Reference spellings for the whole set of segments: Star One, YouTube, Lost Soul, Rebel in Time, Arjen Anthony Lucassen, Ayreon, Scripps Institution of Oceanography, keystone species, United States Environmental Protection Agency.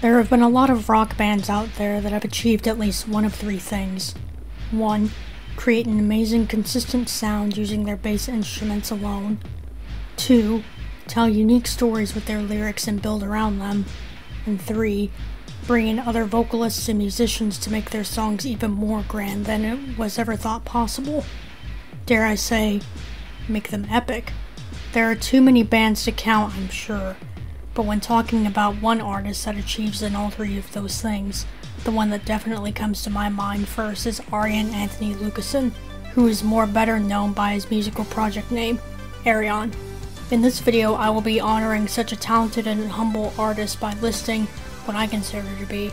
There have been a lot of rock bands out there that have achieved at least one of three things. 1. Create an amazing, consistent sound using their bass instruments alone. 2. Tell unique stories with their lyrics and build around them. And 3. Bring in other vocalists and musicians to make their songs even more grand than it was ever thought possible. Dare I say, make them epic. There are too many bands to count, I'm sure. But when talking about one artist that achieves in all three of those things, the one that definitely comes to my mind first is Arjen Anthony Lucassen, who is more better known by his musical project name, Ayreon. In this video, I will be honoring such a talented and humble artist by listing what I consider to be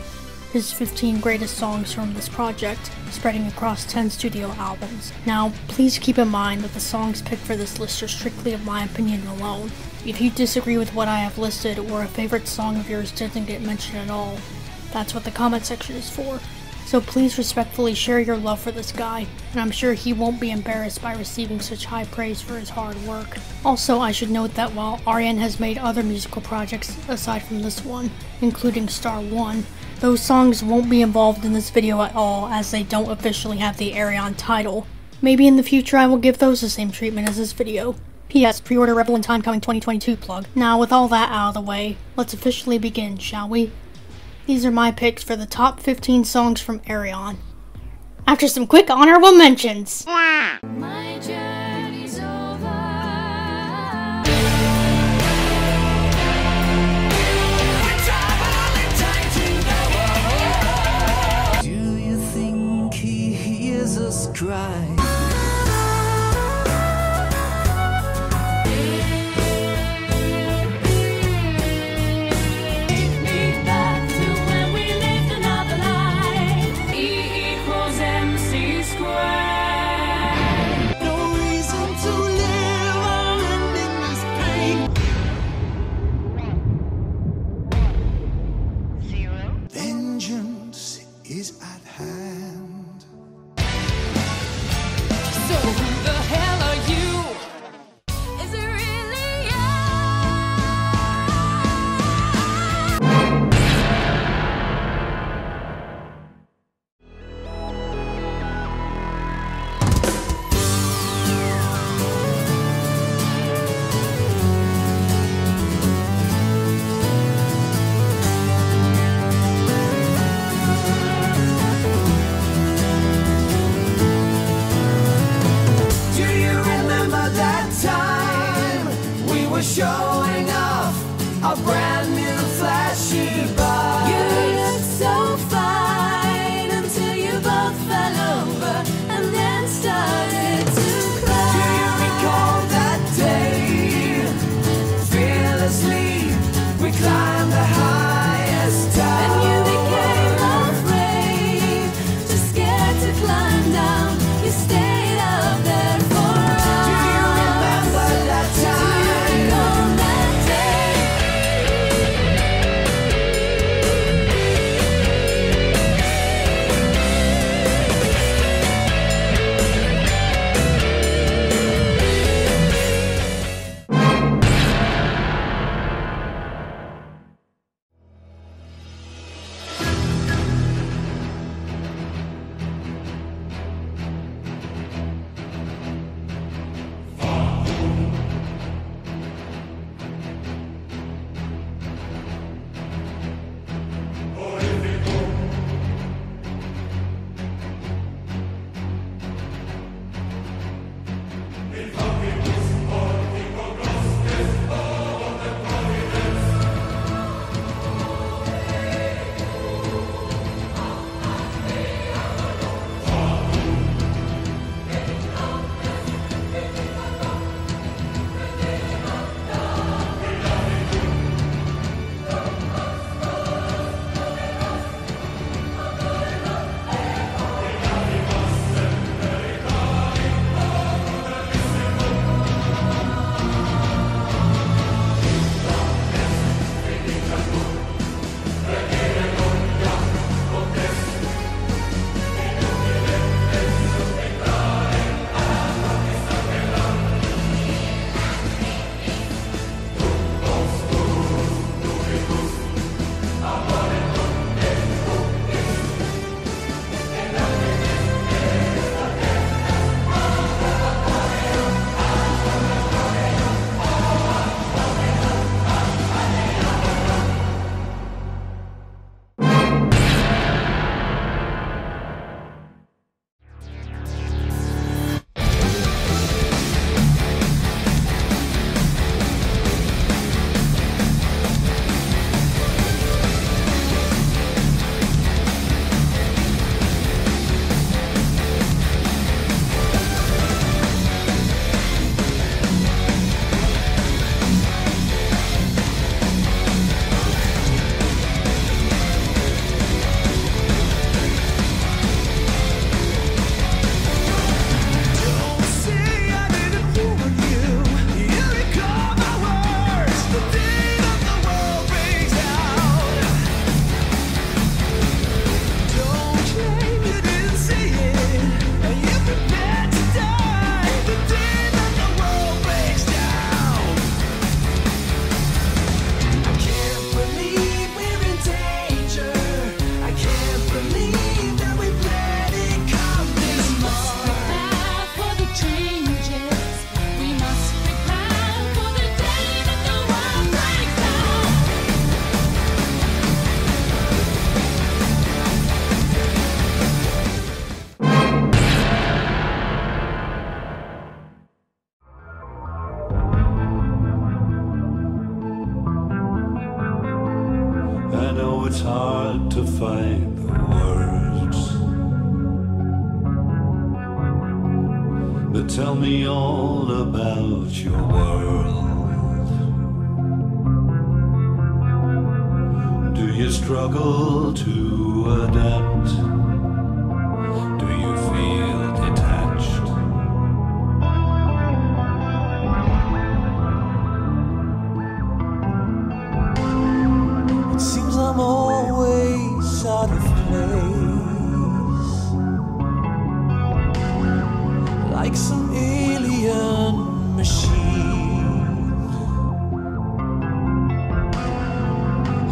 his 15 greatest songs from this project, spreading across 10 studio albums. Now, please keep in mind that the songs picked for this list are strictly of my opinion alone. If you disagree with what I have listed, or a favorite song of yours didn't get mentioned at all, that's what the comment section is for. So please respectfully share your love for this guy, and I'm sure he won't be embarrassed by receiving such high praise for his hard work. Also, I should note that while Arjen has made other musical projects aside from this one, including Star One, those songs won't be involved in this video at all as they don't officially have the Ayreon title. Maybe in the future I will give those the same treatment as this video. P.S. Pre-order Rebel in Time coming 2022 plug. Now with all that out of the way, let's officially begin, shall we? These are my picks for the top 15 songs from Ayreon. After some quick honorable mentions. My journey's over. Do you think he hears us cry? Now it's hard to find the words, but tell me all about your world. Do you struggle to adapt? Do you feel detached? It seems I'm always out of place, like some alien machine.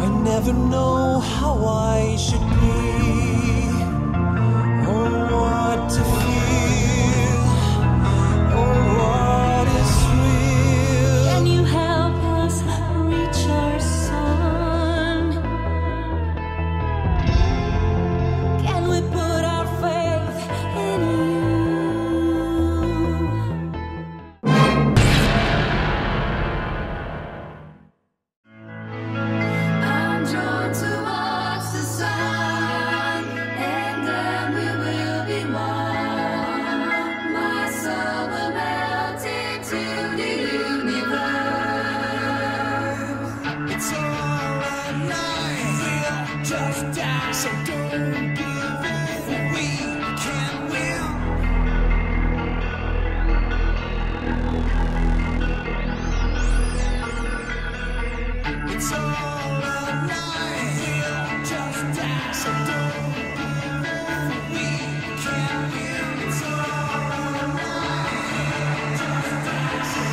I never know how I should be, or what to feel, or what is real. Can you help us reach our sun? Can we put our faith in you? I'm drawn to watch the sun, and then we will be one. My soul will melt into the universe. It's all a night, we'll just die, so don't give in. We can win. It's all a night, we'll just die, so don't give in. We can win. It's all a night, we'll just die, so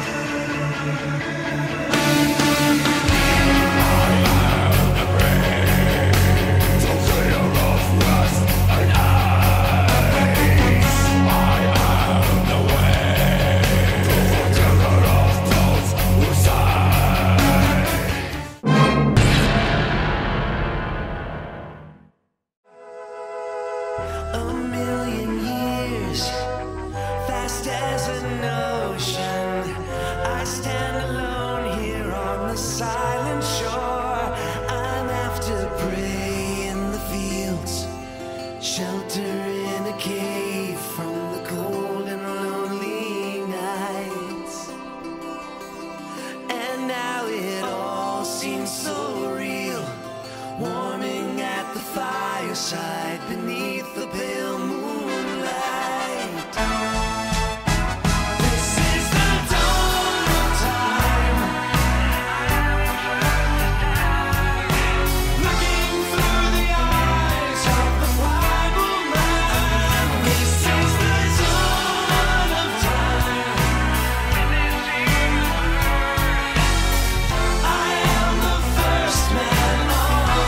A million years, fast as an ocean, I stand alone here on the silent shore. I'm after prey in the fields, shelter in a cave from the cold and lonely nights. And now it all seems so real, warming at the fireside beneath the pale moonlight. This is the dawn of time, looking through the eyes of the primal man. This is the dawn of time. I am the first man on earth.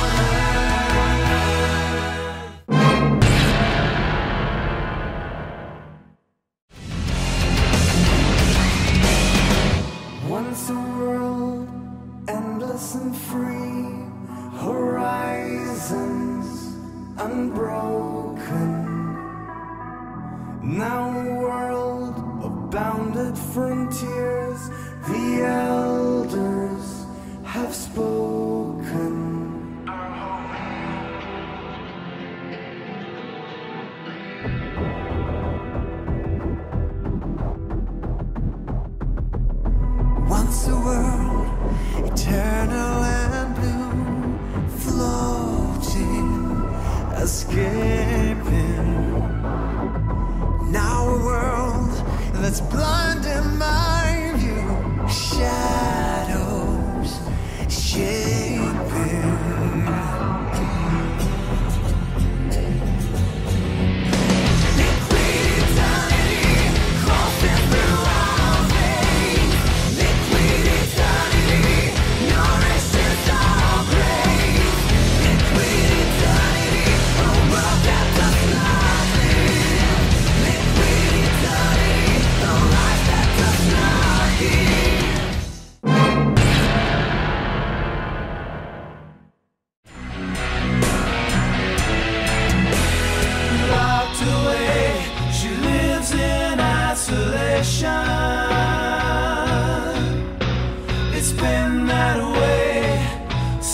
Once a world, endless and free, horizons unbroken. Now a world of bounded frontiers, the elders have spoken. Once a world, eternal and blue, floating, escaping. Now a world that's blinding my view, shadows shaping. Life that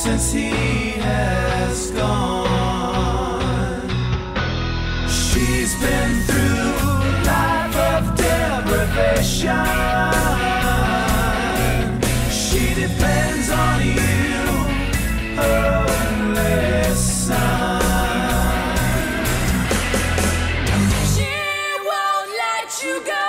since he has gone. She's been through a life of deprivation. She depends on you, her only son. She won't let you go.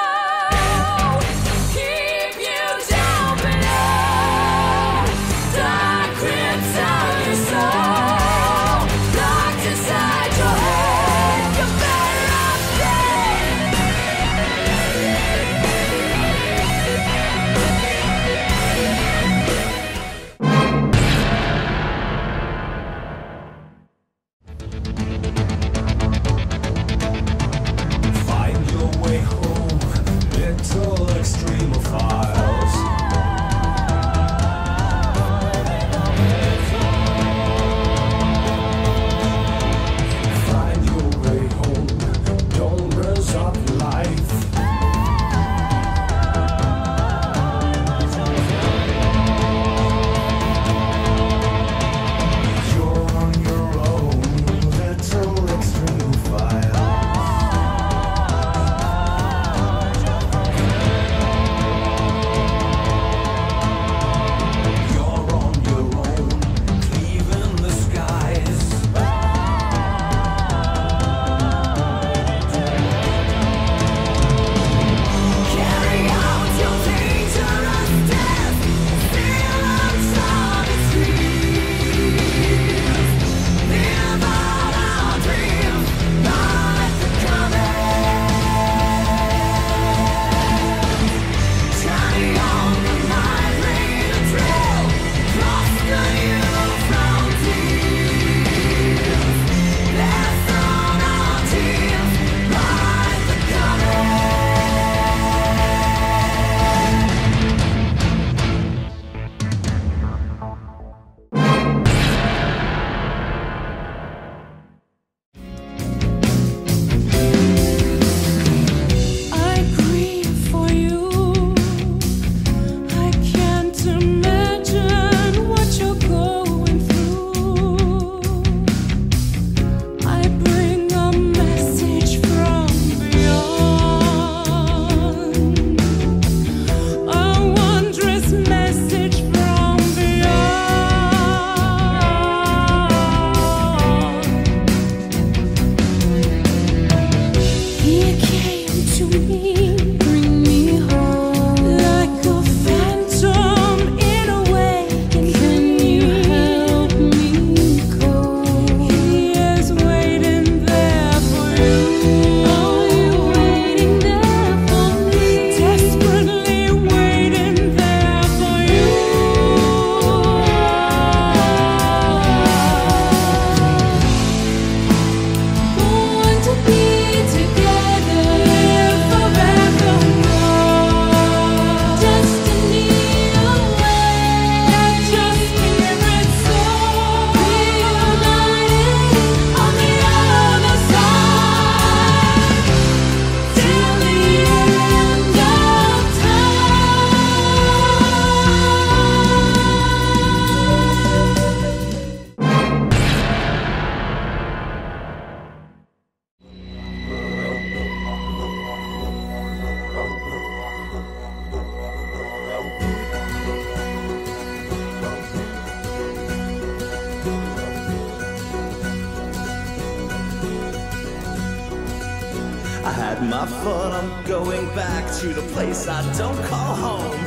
My fun, I'm going back to the place I don't call home.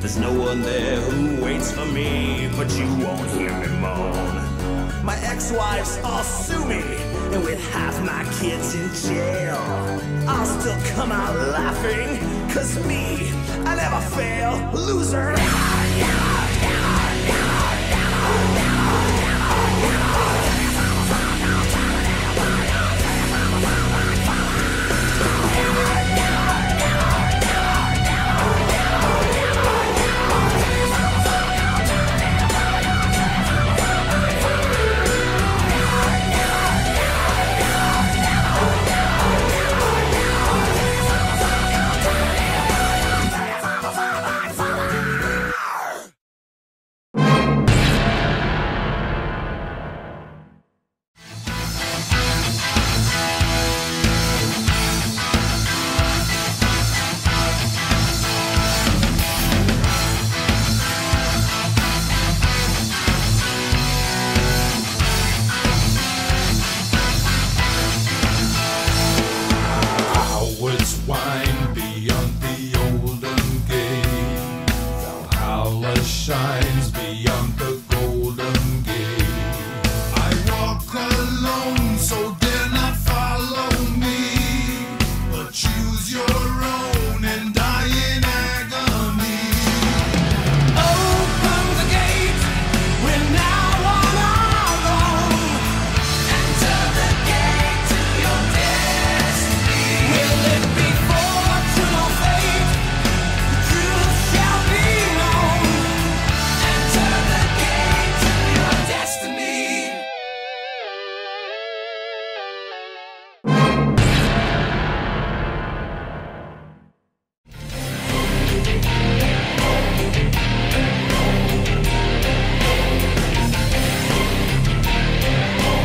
There's no one there who waits for me, but you won't hear me moan. My ex-wives all sue me, and with half my kids in jail, I'll still come out laughing, cause me, I never fail, loser. beyond the Golden Gate. I walk alone, so dare not follow me, but choose your own and die in agony. Open the gate, we're now on our own. Enter the gate to your destiny. We'll live before to our fate, the truth shall be known. Enter the gate to your destiny. Through the glowing mist, like a fold of radiation, well, I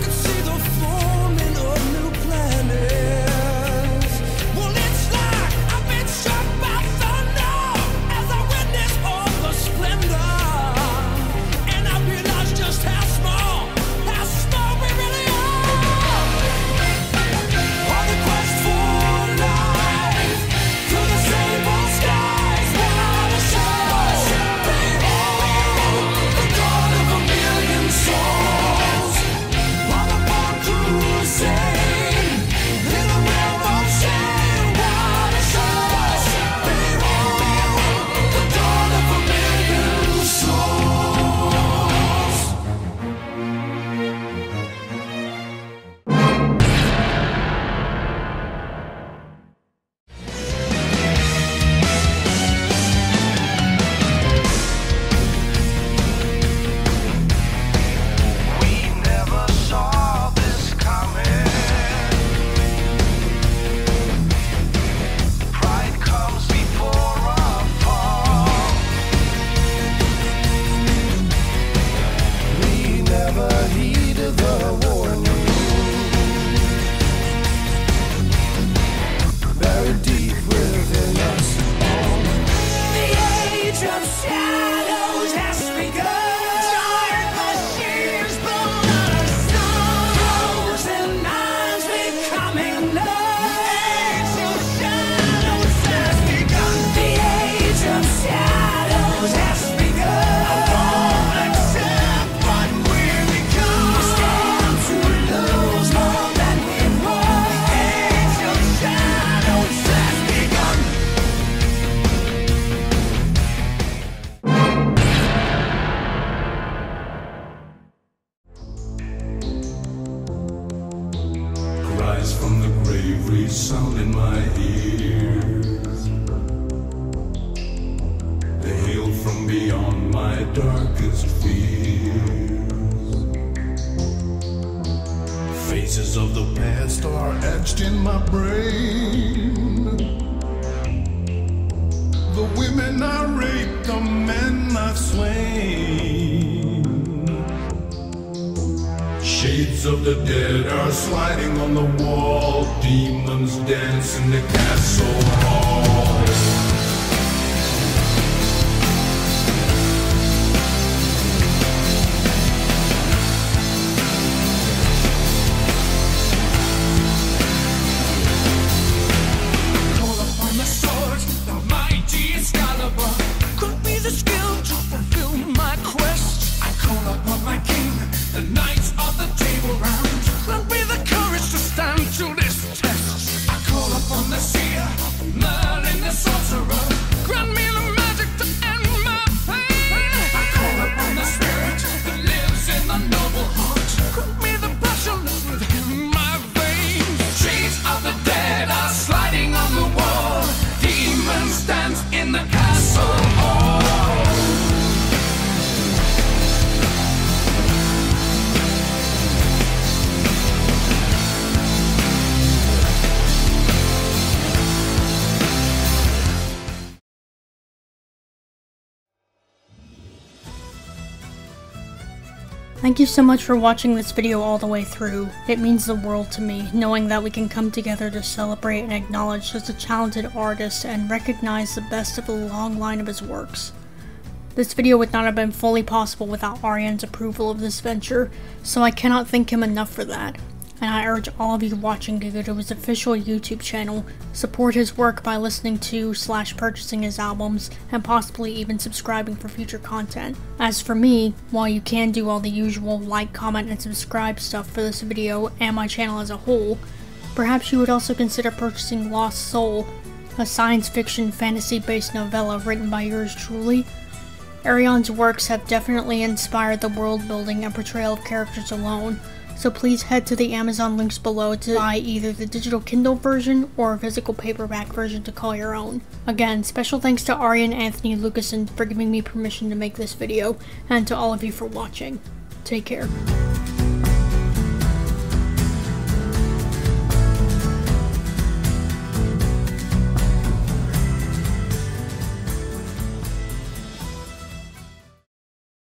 could see the forming of new planets. Well, it's like I've been struck by thunder as I witness all the splendor, and I realize just how small we really are. On the quest for life, to the same old skies without a shore. The dawn of a million souls, on a bold crusade, in a realm of shame without a shore. The dawn of a million souls. We never saw this coming. Pride comes before a fall. We never heeded the warning. Buried deep within us all. The age of shadows has begun. Darkness shears our sun. Frozen minds becoming numb. Age of shadows has begun. The age of shadows has begun. I won't accept what we've become. We stand to lose more than we won. The age of shadows has begun. Cries from the grave resound in my ears. They hail from beyond my darkest fears. Faces of the past are etched in my brain. The women I raped, the men I've slain. Shades of the dead are sliding on the wall. Demons dance in the castle hall. Call upon the sword, the mighty Excalibur. Could be the skill to fulfill my quest. I call upon my king, the knights of the table round. Grant me the courage to stand to this test. I call upon the seer, Merlin the sorcerer. Grant me the magic to end my pain. I call upon the spirit that lives in the noble heart. Grant me the passion that's within my veins. Shades of the dead are sliding on the wall. Demons dance in the castle hall. Thank you so much for watching this video all the way through. It means the world to me, knowing that we can come together to celebrate and acknowledge such a talented artist and recognize the best of a long line of his works. This video would not have been fully possible without Arjen's approval of this venture, so I cannot thank him enough for that. And I urge all of you watching to go to his official YouTube channel, support his work by listening to / purchasing his albums, and possibly even subscribing for future content. As for me, while you can do all the usual like, comment, and subscribe stuff for this video and my channel as a whole, perhaps you would also consider purchasing Lost Soul, a science fiction fantasy-based novella written by yours truly. Ayreon's works have definitely inspired the world building and portrayal of characters alone, so please head to the Amazon links below to buy either the digital Kindle version or a physical paperback version to call your own. Again, special thanks to Arjen Anthony Lucassen for giving me permission to make this video, and to all of you for watching. Take care.